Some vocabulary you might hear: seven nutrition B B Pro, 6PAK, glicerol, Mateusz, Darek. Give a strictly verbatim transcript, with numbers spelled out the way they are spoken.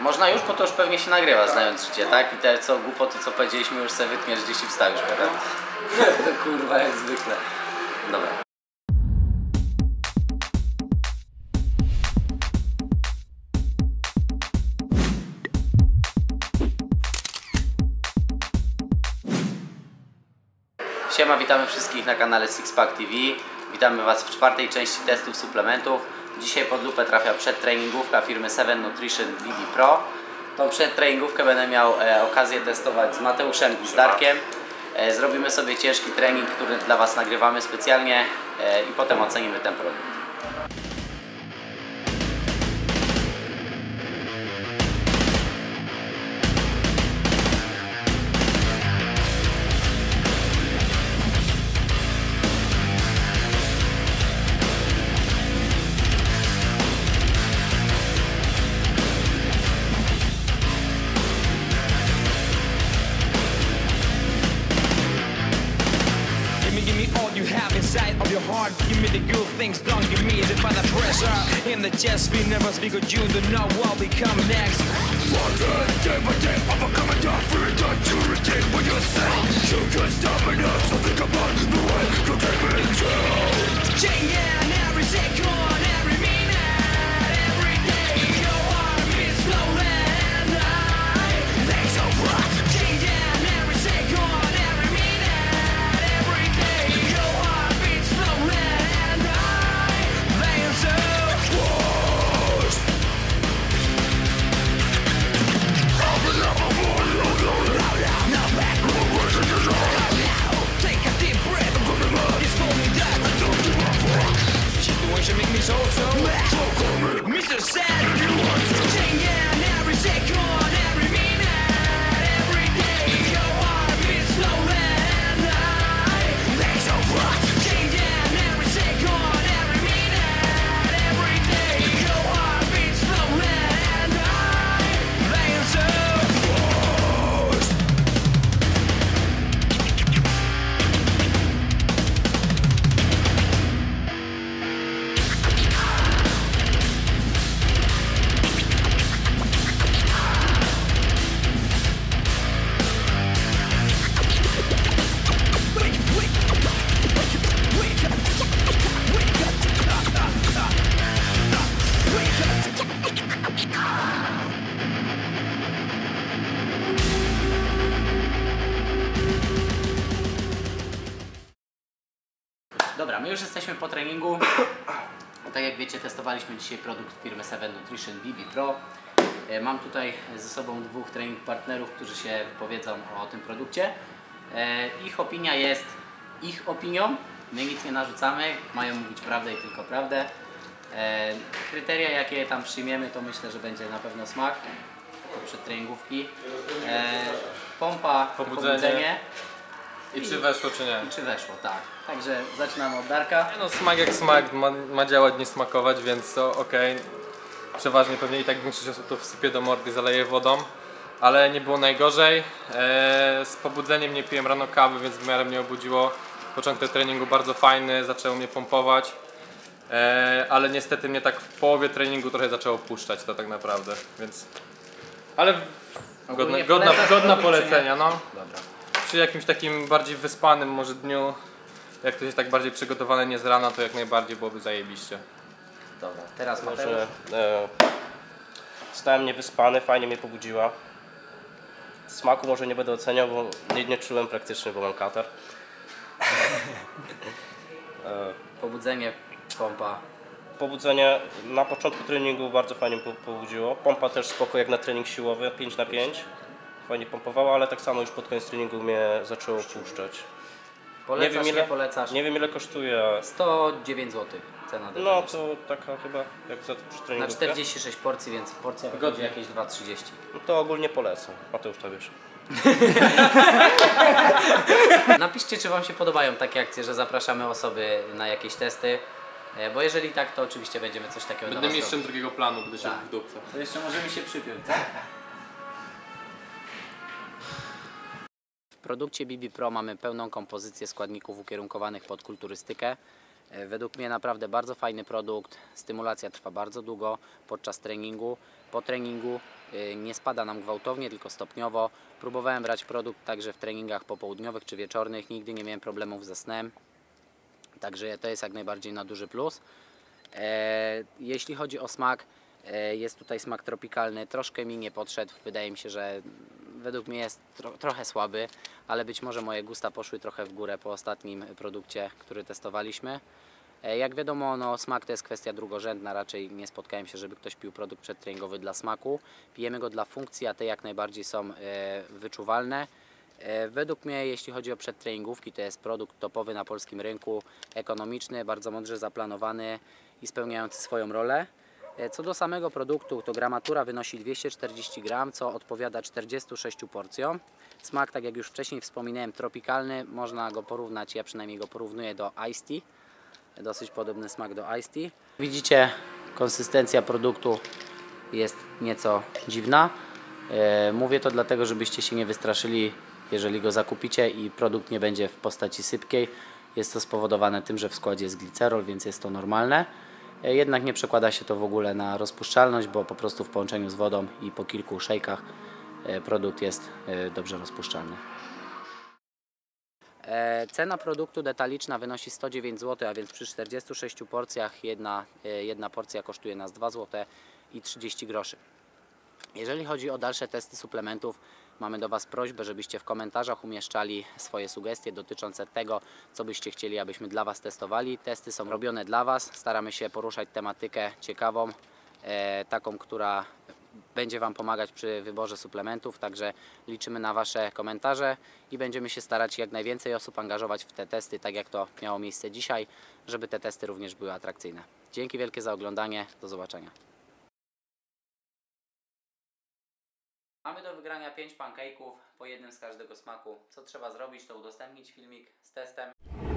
Można już, bo to już pewnie się nagrywa, tak, znając życie, no. Tak? I te co głupoty, co powiedzieliśmy, już sobie wytniesz gdzieś i wstawisz, prawda? Kurwa, jak zwykle. Dobra. Siema, witamy wszystkich na kanale SIXPACK T V. Witamy Was w czwartej części testów suplementów. Dzisiaj pod lupę trafia przedtreningówka firmy seven nutrition B B Pro. Tą przedtreningówkę będę miał e, okazję testować z Mateuszem i z Darkiem. E, zrobimy sobie ciężki trening, który dla Was nagrywamy specjalnie e, i potem ocenimy ten produkt. Give me the good things, don't give me the further pressure in the chest, we never speak of you, don't know what will come next. Father, day by day, I'm a coming down for it, don't you retain what you say. You can't stop me now, so think about the way you take me down. Changing every second, every minute, every day, you wanna be slowly and I think so right. Changing every second. Dobra, my już jesteśmy po treningu. Tak jak wiecie, testowaliśmy dzisiaj produkt firmy seven nutrition B B Pro. Mam tutaj ze sobą dwóch trening partnerów, którzy się wypowiedzą o tym produkcie. Ich opinia jest ich opinią. My nic nie narzucamy, mają mówić prawdę i tylko prawdę. Kryteria, jakie tam przyjmiemy, to myślę, że będzie na pewno smak przedtreningówki, pompa, pobudzenie. pobudzenie. I, I czy weszło, czy nie? I czy weszło, tak. Także zaczynamy od Darka. No, smak jak smak, ma, ma działać, nie smakować, więc to okej. Okay. Przeważnie pewnie i tak większość osób to wsypie do mordy, zaleje wodą. Ale nie było najgorzej. Eee, z pobudzeniem nie piłem rano kawy, więc w miarę mnie obudziło. Początek treningu bardzo fajny, zaczęło mnie pompować. Eee, ale niestety mnie tak w połowie treningu trochę zaczęło puszczać to tak naprawdę, więc... Ale godna, godna, godna polecenia, no. Dobra. Przy jakimś takim bardziej wyspanym może dniu, jak ktoś jest tak bardziej przygotowany, nie z rana, to jak najbardziej byłoby zajebiście. Dobra, teraz może e, stałem niewyspany, fajnie mnie pobudziła. Smaku może nie będę oceniał, bo nie, nie czułem praktycznie, bo mam katar. e, Pobudzenie, pompa. Pobudzenie na początku treningu bardzo fajnie po, pobudziło. Pompa też spoko jak na trening siłowy, pięć na pięć. Fajnie pompowała, ale tak samo już pod koniec treningu mnie zaczęło puszczać. Polecasz, nie wiem, ile, nie polecasz? Nie wiem, ile kosztuje. sto dziewięć złotych cena. Do no to taka chyba jak za trening. Na czterdzieści sześć porcji, więc porcja wygodnie jakieś dwa trzydzieści. No to ogólnie polecam. A to już to wiesz. Napiszcie, czy Wam się podobają takie akcje, że zapraszamy osoby na jakieś testy. Bo jeżeli tak, to oczywiście będziemy coś takiego robić. Będę mistrzem drugiego planu, będę się tak w dupce. To jeszcze możemy się przypiąć, tak? W produkcie B B Pro mamy pełną kompozycję składników ukierunkowanych pod kulturystykę. Według mnie naprawdę bardzo fajny produkt. Stymulacja trwa bardzo długo podczas treningu, po treningu nie spada nam gwałtownie, tylko stopniowo. Próbowałem brać produkt także w treningach popołudniowych czy wieczornych, nigdy nie miałem problemów ze snem, także to jest jak najbardziej na duży plus. Jeśli chodzi o smak, jest tutaj smak tropikalny, troszkę mi nie podszedł, wydaje mi się, że według mnie jest tro, trochę słaby, ale być może moje gusta poszły trochę w górę po ostatnim produkcie, który testowaliśmy. Jak wiadomo, no, smak to jest kwestia drugorzędna, raczej nie spotkałem się, żeby ktoś pił produkt przedtreningowy dla smaku. Pijemy go dla funkcji, a te jak najbardziej są wyczuwalne. Według mnie, jeśli chodzi o przedtreningówki, to jest produkt topowy na polskim rynku, ekonomiczny, bardzo mądrze zaplanowany i spełniający swoją rolę. Co do samego produktu, to gramatura wynosi dwieście czterdzieści gramów, co odpowiada czterdziestu sześciu porcjom. Smak, tak jak już wcześniej wspominałem, tropikalny. Można go porównać, ja przynajmniej go porównuję do Ice Tea. Dosyć podobny smak do Ice Tea. Widzicie, konsystencja produktu jest nieco dziwna. Mówię to dlatego, żebyście się nie wystraszyli, jeżeli go zakupicie i produkt nie będzie w postaci sypkiej. Jest to spowodowane tym, że w składzie jest glicerol, więc jest to normalne. Jednak nie przekłada się to w ogóle na rozpuszczalność, bo po prostu w połączeniu z wodą i po kilku szejkach produkt jest dobrze rozpuszczalny. Cena produktu detaliczna wynosi sto dziewięć złotych, a więc przy czterdziestu sześciu porcjach jedna, jedna porcja kosztuje nas dwa złote i trzydzieści groszy. Jeżeli chodzi o dalsze testy suplementów, mamy do Was prośbę, żebyście w komentarzach umieszczali swoje sugestie dotyczące tego, co byście chcieli, abyśmy dla Was testowali. Testy są robione dla Was. Staramy się poruszać tematykę ciekawą, e, taką, która będzie Wam pomagać przy wyborze suplementów. Także liczymy na Wasze komentarze i będziemy się starać jak najwięcej osób angażować w te testy, tak jak to miało miejsce dzisiaj, żeby te testy również były atrakcyjne. Dzięki wielkie za oglądanie. Do zobaczenia. Mamy do wygrania pięć pancake'ów, po jednym z każdego smaku. Co trzeba zrobić, to udostępnić filmik z testem.